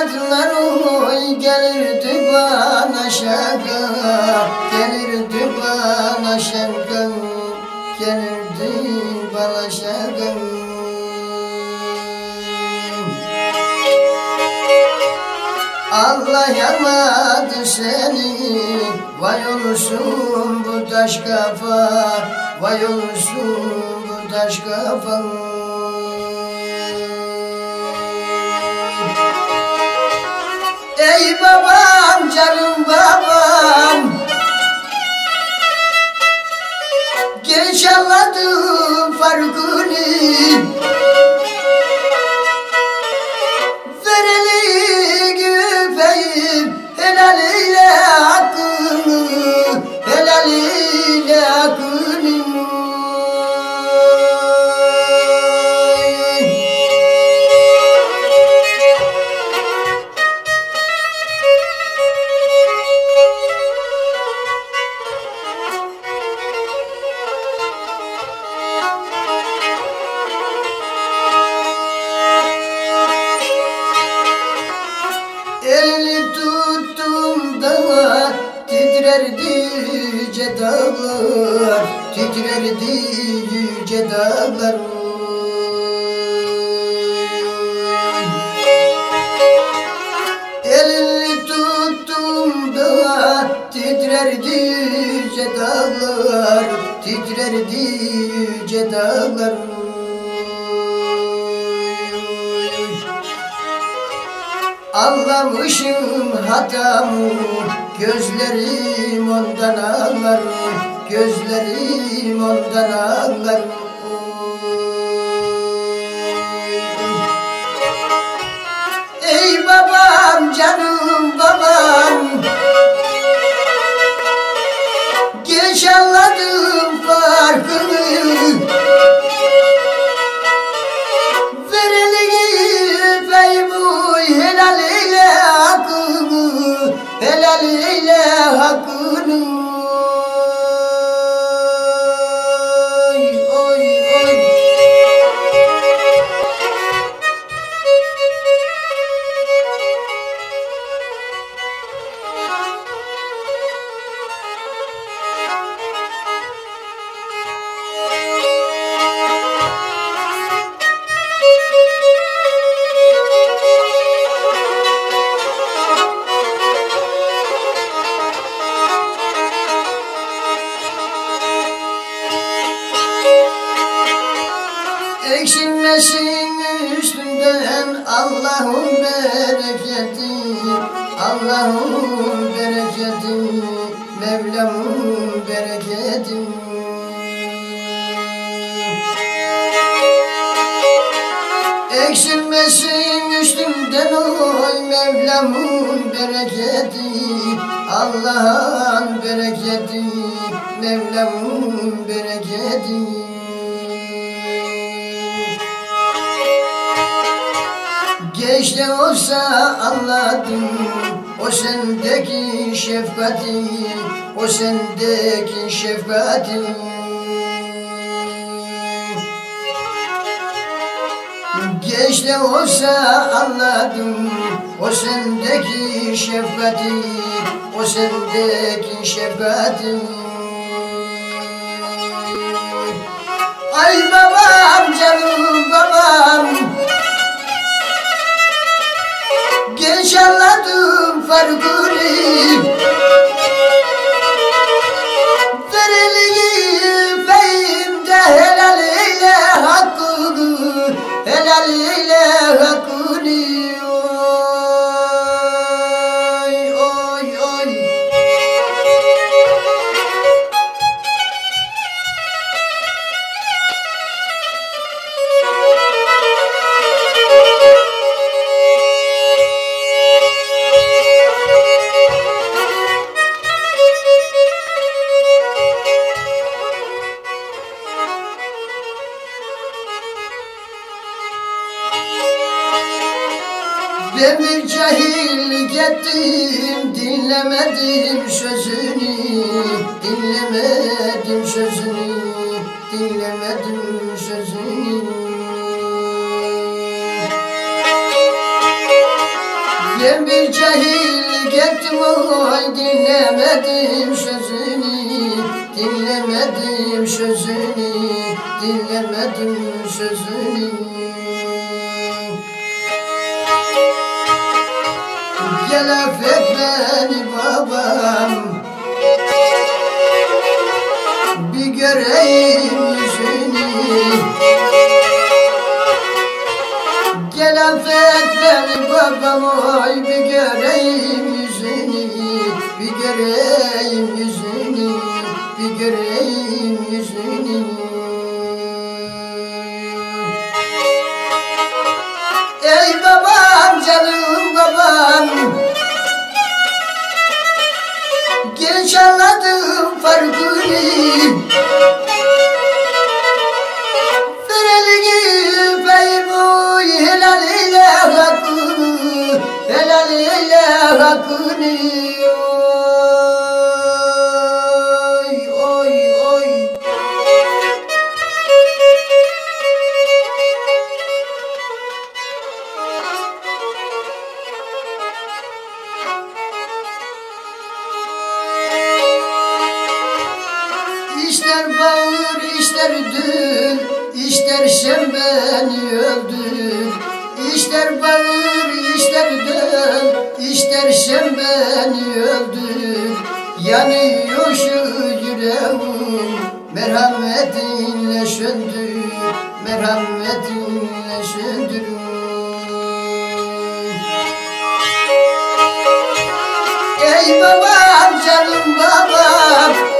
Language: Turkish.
Hikmetler oy gelirdi bana şakam, gelirdi bana şakam, gelirdi bana şakam. Anlayamadı seni, vay olsun bu taş kafa, vay olsun bu taş kafa. Ey babam, canım babam, geç anladım farkını, vereli güpeyim, helal ile hakkını, helal ile hakkını. Elini tuttum da titrerdi yüce dağlar, titrerdi yüce dağlar. Elini tuttum da titrerdi yüce dağlar, titrerdi yüce dağlar. Anlamışım hatamı, gözlerim ondan ağlar, gözlerim ondan ağlar. Ey babam, canım babam, geç anladım farkını, helal ile hakkını. Oy, oy, oy. Eksilmesin üstünden Allah'ın bereketi, Allah'ın bereketi, Mevlam'ın bereketi. Eksilmesin üstünden oy Mevlam'ın bereketi, Allah'ın bereketi, Mevlam'ın bereketi. Geç de olsa anladım o sendeki şefkati, o sendeki şefkati. Geç de olsa anladım o sendeki şefkati, o sendeki şefkati. Ay babam, canım babam, geç anladım farkını, vereliği beyimde helal ile hakkını, helal ile hakkını. Demir cahillik ettim, dinlemedim sözünü, dinlemedim sözünü, dinlemedim sözünü. Ben bir cahil gittim oy, dinlemedim sözünü, dinlemedim sözünü, dinlemedim sözünü. Gel affet beni babam, bir göreyim yüzünü. Gel affet beni babam oy, bir göreyim yüzünü, bir göreyim yüzünü, bir göreyim yüzünü. Ey babam, canım babam, geç anladım farkını, fereli gibi peyboy, helal ile hakkını, helal ile hakkını. Oy oy oy, İster bağır, ister dül, ister sen beni öldür. İster bağır, ister dül, ister sen beni öldür. Yanıyor şu yüreğim, merhametinle söndür, merhametinle söndür. Ey babam, canım babam,